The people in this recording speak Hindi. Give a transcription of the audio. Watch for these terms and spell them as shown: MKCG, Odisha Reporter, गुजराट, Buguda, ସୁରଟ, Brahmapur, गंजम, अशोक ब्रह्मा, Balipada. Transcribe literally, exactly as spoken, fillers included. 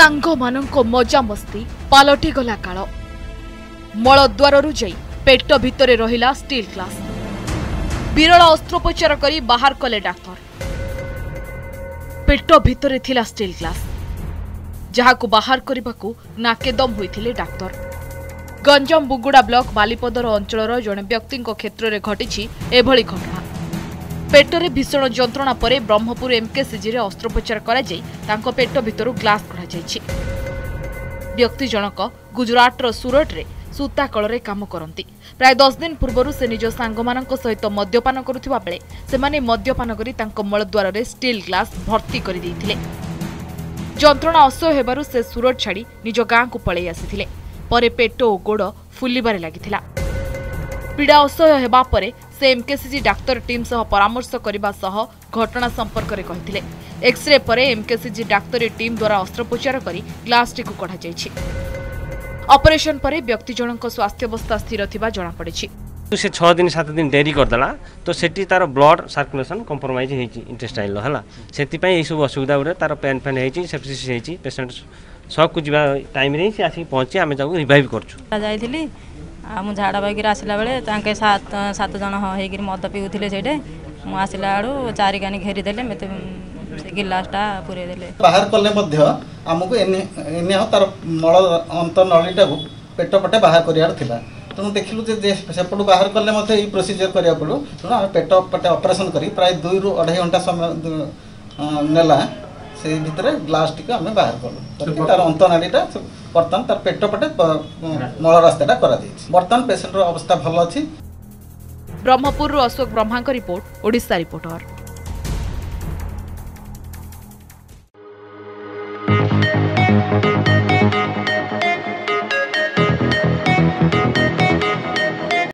सांगमानंको मजा मस्ती पालटी गला काल। मलद्वाररु जाई पेट भितरे रहिला स्टील ग्लास। विरल अस्त्रोपचार करी बाहर कले डाक्टर। पेट भितरे थिला स्टील ग्लास जहाको बाहर करिबाको नाकेदम होइथिले डाक्टर। गंजम बुगुड़ा ब्लॉक बालीपदर अंचलर जड़े व्यक्ति क्षेत्र में घटी एभली घटना। पेटर भीषण जंत्रणा पर ब्रह्मपुर एमकेसीजी अस्त्रोपचार कर पेट भीतर ग्लास कढ़ा। व्यक्ति जनक गुजराटर सूरत रे सूता कलरे काम करती। प्राय दस दिन पूर्व से निज सांगमान सहित मद्यपान करुवा बेले से मद्यपान करी मलद्वार में स्टील ग्लास भर्ती कर जंत्रणा असह्य होबारु से सूरत छाड़ी निज गाँ को पलि आसी पर पेट और गोड़ फुलबार लगी। पीड़ा असह्य होगापर से एमकेसीजी डाक्तर टीम सह परामर्श करने सह घटना संपर्क में कहते। एक्सरे पर एमकेसीजी डाक्तरी टीम द्वारा अस्त्रोपचार कर ग्लासटी कढ़ा जाइछि। ऑपरेशन पर व्यक्ति जनक स्वास्थ्यावस्था स्थिर थिबा जणा पड़िछि। से छः दिन सात दिन डेरी करदेला तो सेठी तार ब्लड सर्कुलेशन कंप्रोमाइज होइछि इंटेस्टाइल हला सेति पई एई सब असुविधा उरे तार पैन फैन होइछि सेप्सिस होइछि। पेशेंट शॉक को जिबा टाइम रे से आसी पहुंचे आमे जाउ रिवाइव करछु। जाइथिली आ मु झाड़ा बगिर आसला बेले तांके सात सात जन होकर मद पीउथिले सेटे मु आसला आडू चारि गानी घेरी देले मते गिलासटा पुरे देले बाहर कले मध्य हमकु एने एने तार मळ अंत नळीटा को पेट पटे बाहर करियार थिला। तनु देखिलु जे सेपटु बाहर कले मते ई प्रोसीजर करिया पडु। तनु हम पेट पटे ऑपरेशन करी प्राय दो रु अढ़ाई घंटा समय नेला से भीतर ग्लास टिक हम बाहर कलु। तार अंत नळीटा बर्तमान तार पेट पटे मल रास्ता करा बर्तमान पेशेंट अवस्था भल अच्छी। Brahmapur अशोक ब्रह्मा report Odisha reporter.